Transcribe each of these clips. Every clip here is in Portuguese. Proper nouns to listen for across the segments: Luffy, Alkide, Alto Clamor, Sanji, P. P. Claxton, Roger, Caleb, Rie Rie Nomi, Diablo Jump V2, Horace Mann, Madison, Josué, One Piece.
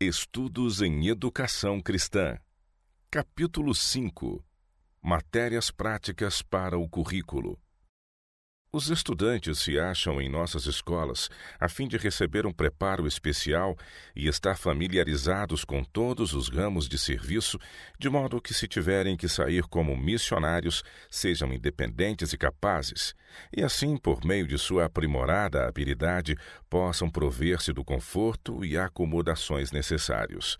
Estudos em Educação Cristã. Capítulo 5. Matérias práticas para o currículo. Os estudantes se acham em nossas escolas a fim de receber um preparo especial e estar familiarizados com todos os ramos de serviço, de modo que, se tiverem que sair como missionários, sejam independentes e capazes, e assim, por meio de sua aprimorada habilidade, possam prover-se do conforto e acomodações necessários.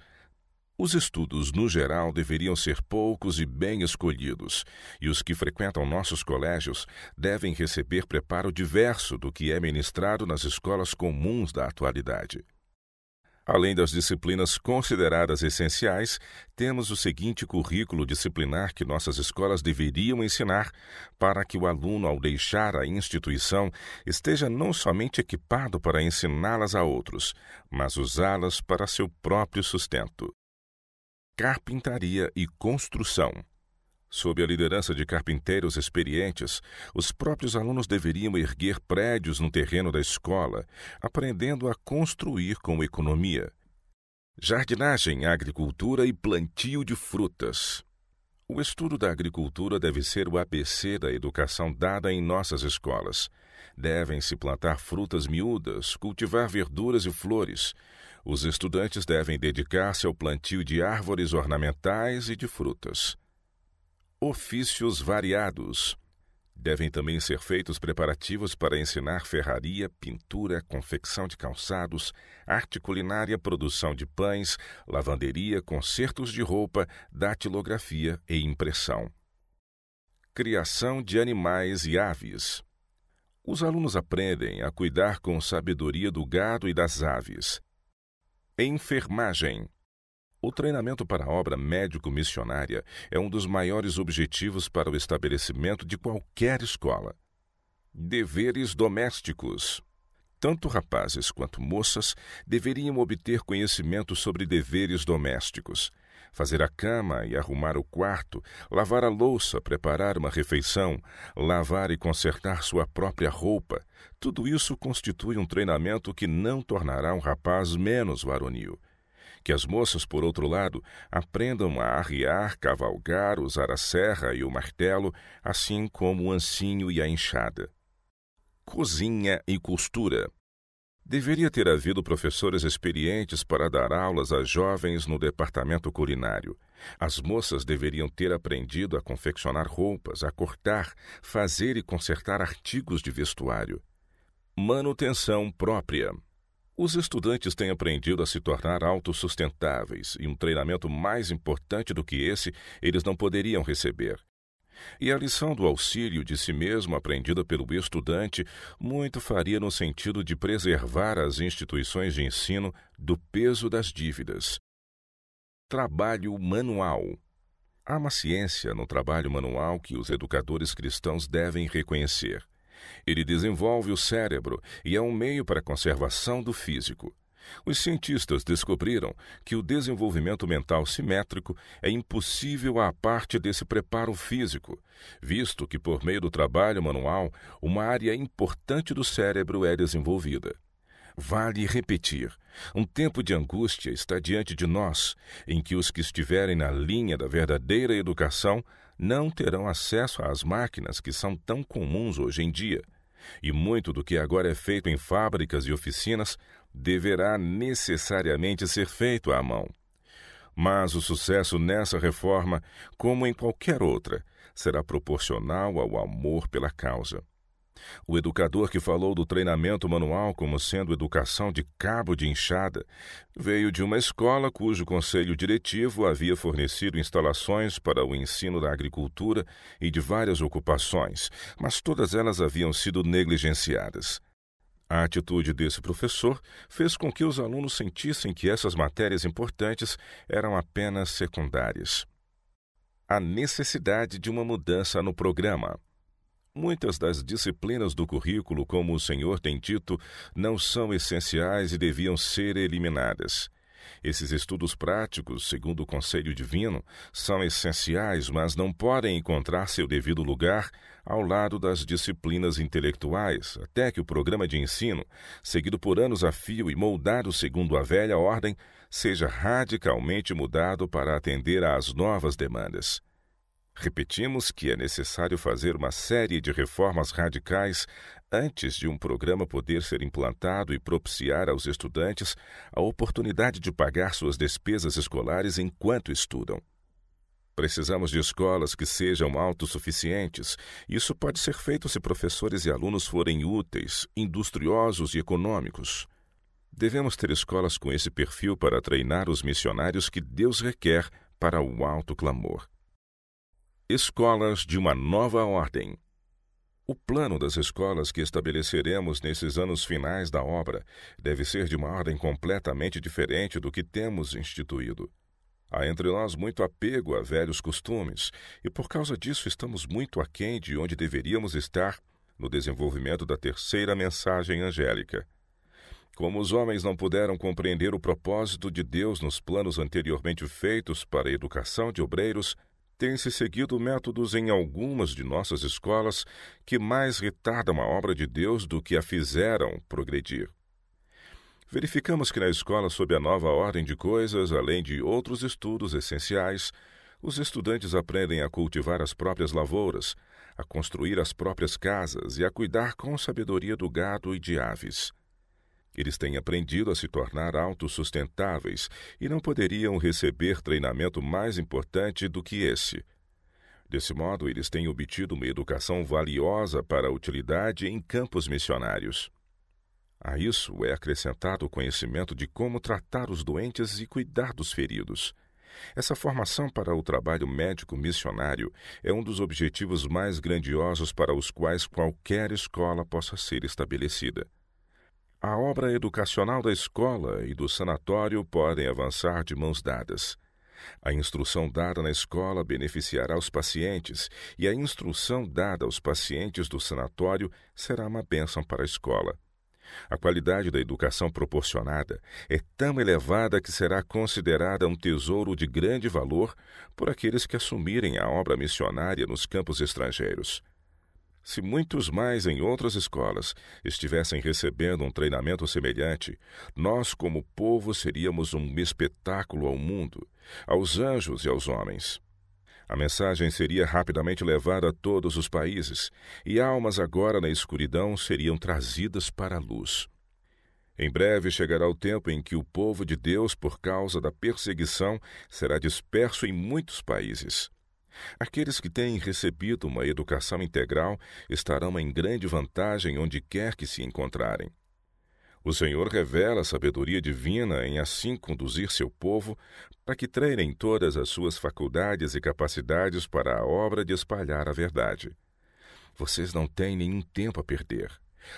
Os estudos, no geral, deveriam ser poucos e bem escolhidos, e os que frequentam nossos colégios devem receber preparo diverso do que é ministrado nas escolas comuns da atualidade. Além das disciplinas consideradas essenciais, temos o seguinte currículo disciplinar que nossas escolas deveriam ensinar para que o aluno, ao deixar a instituição, esteja não somente equipado para ensiná-las a outros, mas usá-las para seu próprio sustento. Carpintaria e construção. Sob a liderança de carpinteiros experientes, os próprios alunos deveriam erguer prédios no terreno da escola, aprendendo a construir com economia. Jardinagem, agricultura e plantio de frutas. O estudo da agricultura deve ser o ABC da educação dada em nossas escolas. Devem-se plantar frutas miúdas, cultivar verduras e flores. Os estudantes devem dedicar-se ao plantio de árvores ornamentais e de frutas. Ofícios variados. Devem também ser feitos preparativos para ensinar ferraria, pintura, confecção de calçados, arte culinária, produção de pães, lavanderia, consertos de roupa, datilografia e impressão. Criação de animais e aves. Os alunos aprendem a cuidar com sabedoria do gado e das aves. Enfermagem. O treinamento para a obra médico-missionária é um dos maiores objetivos para o estabelecimento de qualquer escola. Deveres domésticos. Tanto rapazes quanto moças deveriam obter conhecimento sobre deveres domésticos. Fazer a cama e arrumar o quarto, lavar a louça, preparar uma refeição, lavar e consertar sua própria roupa, tudo isso constitui um treinamento que não tornará um rapaz menos varonil. Que as moças, por outro lado, aprendam a arriar, cavalgar, usar a serra e o martelo, assim como o ancinho e a enxada. Cozinha e costura. Deveria ter havido professores experientes para dar aulas a jovens no departamento culinário. As moças deveriam ter aprendido a confeccionar roupas, a cortar, fazer e consertar artigos de vestuário. Manutenção própria. Os estudantes têm aprendido a se tornar autossustentáveis, e um treinamento mais importante do que esse eles não poderiam receber. E a lição do auxílio de si mesmo aprendida pelo estudante muito faria no sentido de preservar as instituições de ensino do peso das dívidas. Trabalho manual. Há uma ciência no trabalho manual que os educadores cristãos devem reconhecer. Ele desenvolve o cérebro e é um meio para a conservação do físico. Os cientistas descobriram que o desenvolvimento mental simétrico é impossível à parte desse preparo físico, visto que, por meio do trabalho manual, uma área importante do cérebro é desenvolvida. Vale repetir, um tempo de angústia está diante de nós, em que os que estiverem na linha da verdadeira educação não terão acesso às máquinas que são tão comuns hoje em dia, e muito do que agora é feito em fábricas e oficinas deverá necessariamente ser feito à mão. Mas o sucesso nessa reforma, como em qualquer outra, será proporcional ao amor pela causa. O educador que falou do treinamento manual como sendo educação de cabo de enxada veio de uma escola cujo conselho diretivo havia fornecido instalações para o ensino da agricultura e de várias ocupações, mas todas elas haviam sido negligenciadas. A atitude desse professor fez com que os alunos sentissem que essas matérias importantes eram apenas secundárias. A necessidade de uma mudança no programa. Muitas das disciplinas do currículo, como o Senhor tem dito, não são essenciais e deviam ser eliminadas. Esses estudos práticos, segundo o conselho divino, são essenciais, mas não podem encontrar seu devido lugar ao lado das disciplinas intelectuais, até que o programa de ensino, seguido por anos a fio e moldado segundo a velha ordem, seja radicalmente mudado para atender às novas demandas. Repetimos que é necessário fazer uma série de reformas radicais antes de um programa poder ser implantado e propiciar aos estudantes a oportunidade de pagar suas despesas escolares enquanto estudam. Precisamos de escolas que sejam autossuficientes. Isso pode ser feito se professores e alunos forem úteis, industriosos e econômicos. Devemos ter escolas com esse perfil para treinar os missionários que Deus requer para o alto clamor. Escolas de uma nova ordem. O plano das escolas que estabeleceremos nesses anos finais da obra deve ser de uma ordem completamente diferente do que temos instituído. Há entre nós muito apego a velhos costumes e, por causa disso, estamos muito aquém de onde deveríamos estar no desenvolvimento da terceira mensagem angélica. Como os homens não puderam compreender o propósito de Deus nos planos anteriormente feitos para a educação de obreiros, tem-se seguido métodos em algumas de nossas escolas que mais retardam a obra de Deus do que a fizeram progredir. Verificamos que na escola, sob a nova ordem de coisas, além de outros estudos essenciais, os estudantes aprendem a cultivar as próprias lavouras, a construir as próprias casas e a cuidar com sabedoria do gado e de aves. Eles têm aprendido a se tornar autossustentáveis e não poderiam receber treinamento mais importante do que esse. Desse modo, eles têm obtido uma educação valiosa para a utilidade em campos missionários. A isso é acrescentado o conhecimento de como tratar os doentes e cuidar dos feridos. Essa formação para o trabalho médico missionário é um dos objetivos mais grandiosos para os quais qualquer escola possa ser estabelecida. A obra educacional da escola e do sanatório podem avançar de mãos dadas. A instrução dada na escola beneficiará os pacientes e a instrução dada aos pacientes do sanatório será uma bênção para a escola. A qualidade da educação proporcionada é tão elevada que será considerada um tesouro de grande valor por aqueles que assumirem a obra missionária nos campos estrangeiros. Se muitos mais em outras escolas estivessem recebendo um treinamento semelhante, nós, como povo, seríamos um espetáculo ao mundo, aos anjos e aos homens. A mensagem seria rapidamente levada a todos os países, e almas agora na escuridão seriam trazidas para a luz. Em breve chegará o tempo em que o povo de Deus, por causa da perseguição, será disperso em muitos países. Aqueles que têm recebido uma educação integral estarão em grande vantagem onde quer que se encontrarem. O Senhor revela a sabedoria divina em assim conduzir seu povo para que treinem todas as suas faculdades e capacidades para a obra de espalhar a verdade. Vocês não têm nenhum tempo a perder.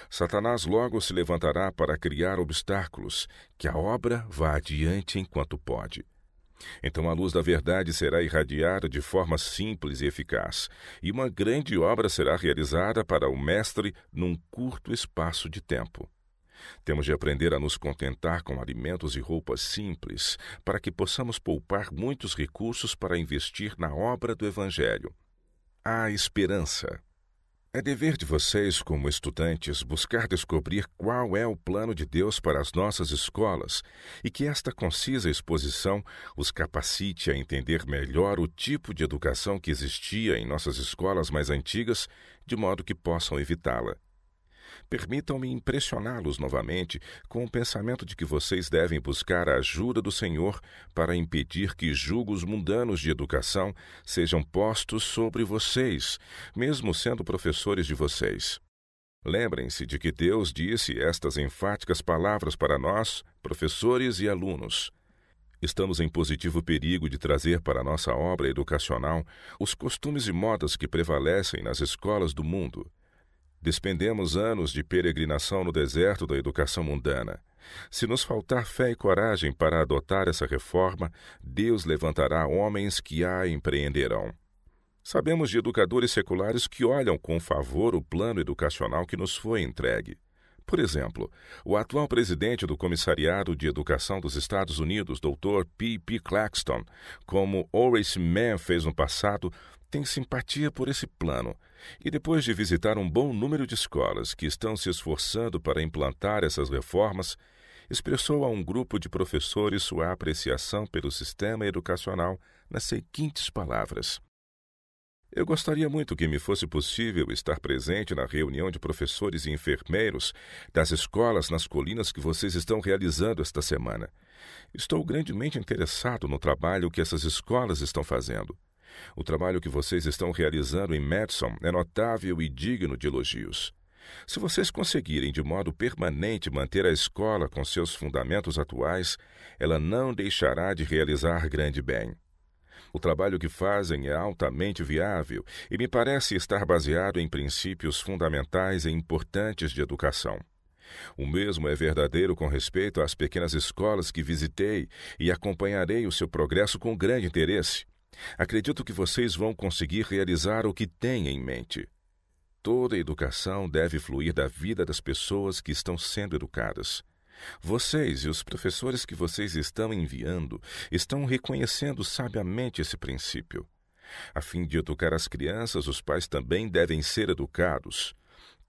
Satanás logo se levantará para criar obstáculos, que a obra vá adiante enquanto pode. Então a luz da verdade será irradiada de forma simples e eficaz, e uma grande obra será realizada para o mestre num curto espaço de tempo. Temos de aprender a nos contentar com alimentos e roupas simples, para que possamos poupar muitos recursos para investir na obra do Evangelho. Há esperança. É dever de vocês, como estudantes, buscar descobrir qual é o plano de Deus para as nossas escolas e que esta concisa exposição os capacite a entender melhor o tipo de educação que existia em nossas escolas mais antigas, de modo que possam evitá-la. Permitam-me impressioná-los novamente com o pensamento de que vocês devem buscar a ajuda do Senhor para impedir que julgos mundanos de educação sejam postos sobre vocês, mesmo sendo professores de vocês. Lembrem-se de que Deus disse estas enfáticas palavras para nós, professores e alunos. Estamos em positivo perigo de trazer para nossa obra educacional os costumes e modas que prevalecem nas escolas do mundo. Despendemos anos de peregrinação no deserto da educação mundana. Se nos faltar fé e coragem para adotar essa reforma, Deus levantará homens que a empreenderão. Sabemos de educadores seculares que olham com favor o plano educacional que nos foi entregue. Por exemplo, o atual presidente do Comissariado de Educação dos Estados Unidos, Dr. P. P. Claxton, como Horace Mann fez no passado, tem simpatia por esse plano. E depois de visitar um bom número de escolas que estão se esforçando para implantar essas reformas, expressou a um grupo de professores sua apreciação pelo sistema educacional nas seguintes palavras: "Eu gostaria muito que me fosse possível estar presente na reunião de professores e enfermeiros das escolas nas colinas que vocês estão realizando esta semana. Estou grandemente interessado no trabalho que essas escolas estão fazendo. O trabalho que vocês estão realizando em Madison é notável e digno de elogios. Se vocês conseguirem de modo permanente manter a escola com seus fundamentos atuais, ela não deixará de realizar grande bem. O trabalho que fazem é altamente viável e me parece estar baseado em princípios fundamentais e importantes de educação. O mesmo é verdadeiro com respeito às pequenas escolas que visitei e acompanharei o seu progresso com grande interesse. Acredito que vocês vão conseguir realizar o que têm em mente. Toda educação deve fluir da vida das pessoas que estão sendo educadas. Vocês e os professores que vocês estão enviando estão reconhecendo sabiamente esse princípio. A fim de educar as crianças, os pais também devem ser educados.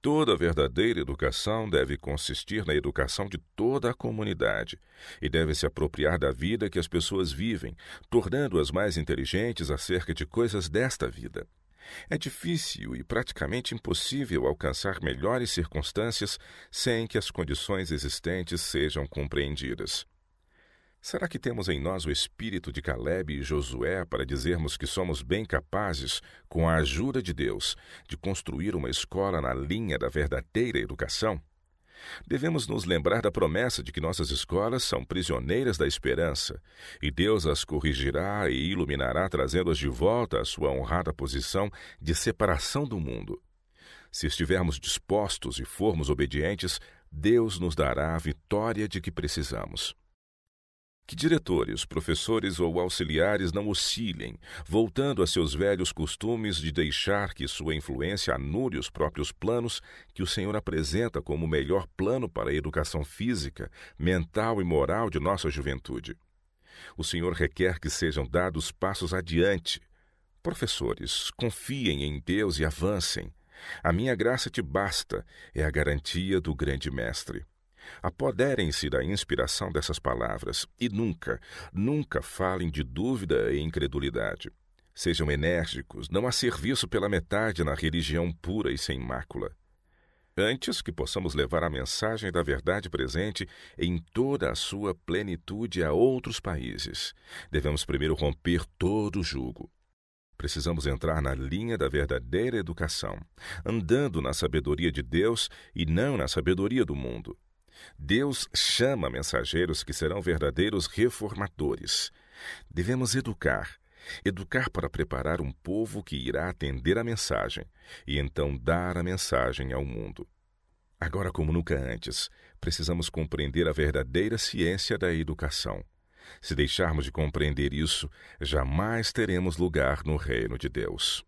Toda verdadeira educação deve consistir na educação de toda a comunidade e deve se apropriar da vida que as pessoas vivem, tornando-as mais inteligentes acerca de coisas desta vida. É difícil e praticamente impossível alcançar melhores circunstâncias sem que as condições existentes sejam compreendidas. Será que temos em nós o espírito de Caleb e Josué para dizermos que somos bem capazes, com a ajuda de Deus, de construir uma escola na linha da verdadeira educação? Devemos nos lembrar da promessa de que nossas escolas são prisioneiras da esperança, e Deus as corrigirá e iluminará, trazendo-as de volta à sua honrada posição de separação do mundo. Se estivermos dispostos e formos obedientes, Deus nos dará a vitória de que precisamos. Que diretores, professores ou auxiliares não oscilem, voltando a seus velhos costumes de deixar que sua influência anule os próprios planos que o Senhor apresenta como o melhor plano para a educação física, mental e moral de nossa juventude. O Senhor requer que sejam dados passos adiante. Professores, confiem em Deus e avancem. A minha graça te basta, é a garantia do grande mestre. Apoderem-se da inspiração dessas palavras e nunca falem de dúvida e incredulidade. Sejam enérgicos, não há serviço pela metade na religião pura e sem mácula. Antes que possamos levar a mensagem da verdade presente em toda a sua plenitude a outros países, devemos primeiro romper todo o jugo. Precisamos entrar na linha da verdadeira educação, andando na sabedoria de Deus e não na sabedoria do mundo. Deus chama mensageiros que serão verdadeiros reformadores. Devemos educar para preparar um povo que irá atender a mensagem e então dar a mensagem ao mundo. Agora, como nunca antes, precisamos compreender a verdadeira ciência da educação. Se deixarmos de compreender isso, jamais teremos lugar no reino de Deus.